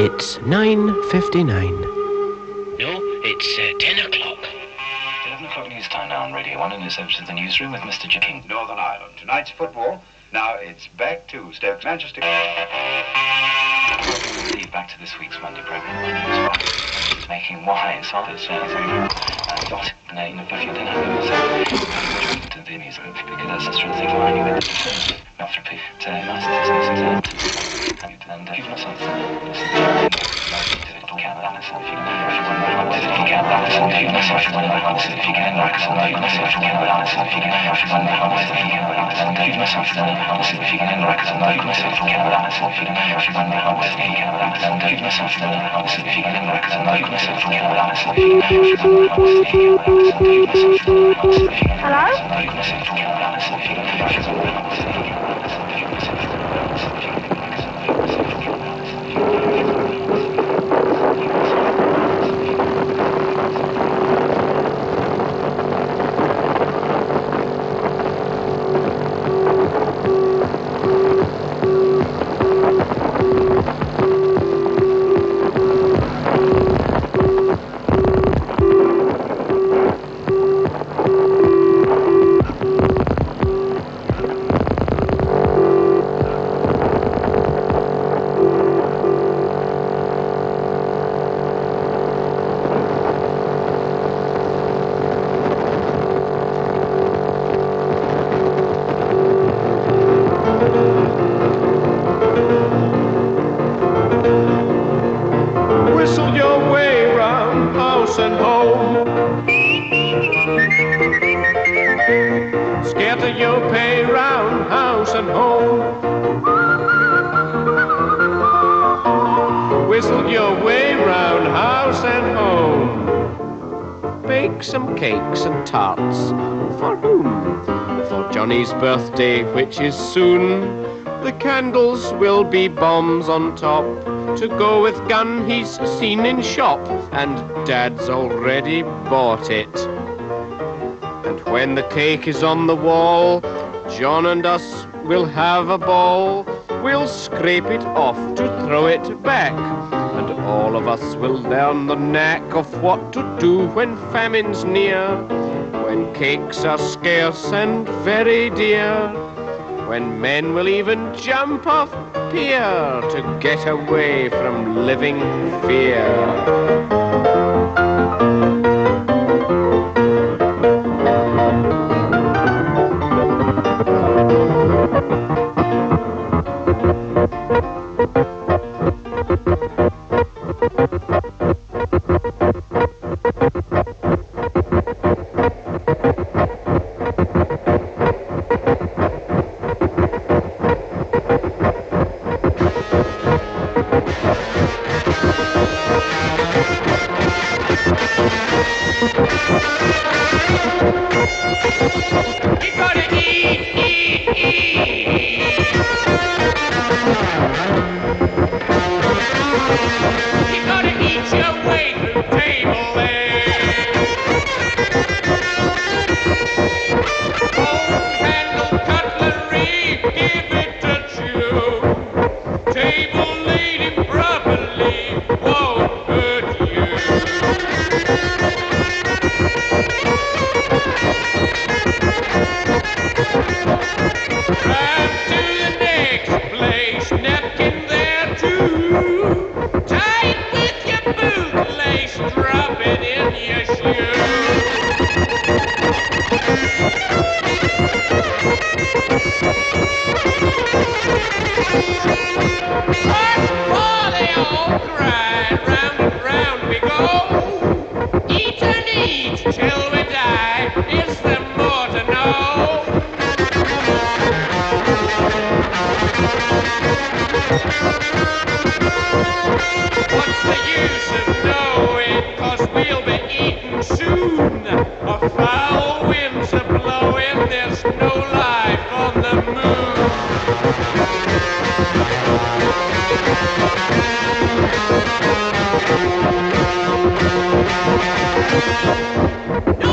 It's 9:59. No, it's 10 o'clock. 11 o'clock news time now on Radio 1 in this episode of the newsroom with Mr. J. King. Northern Ireland. Tonight's football. Now it's back to Stoke Manchester. Lead back to this week's Monday programme. My name is Rob. Making wine. So it's not in a buffet than I was to the newsroom because that's the thing I knew it. Not for people. It's nice. And if not something, cakes and tarts. For whom? For Johnny's birthday, which is soon. The candles will be bombs on top, to go with gun he's seen in shop, and Dad's already bought it. And when the cake is on the wall, John and us will have a ball. We'll scrape it off to throw it back, and all of us will learn the knack of what to do when famine's near, when cakes are scarce and very dear, when men will even jump off pier to get away from living fear. Drop it in. needs till we die. Is there more to know? What's the use of knowing? 'Cause we'll be eaten soon. A foul wind's a blowing. There's no life on the moon. No!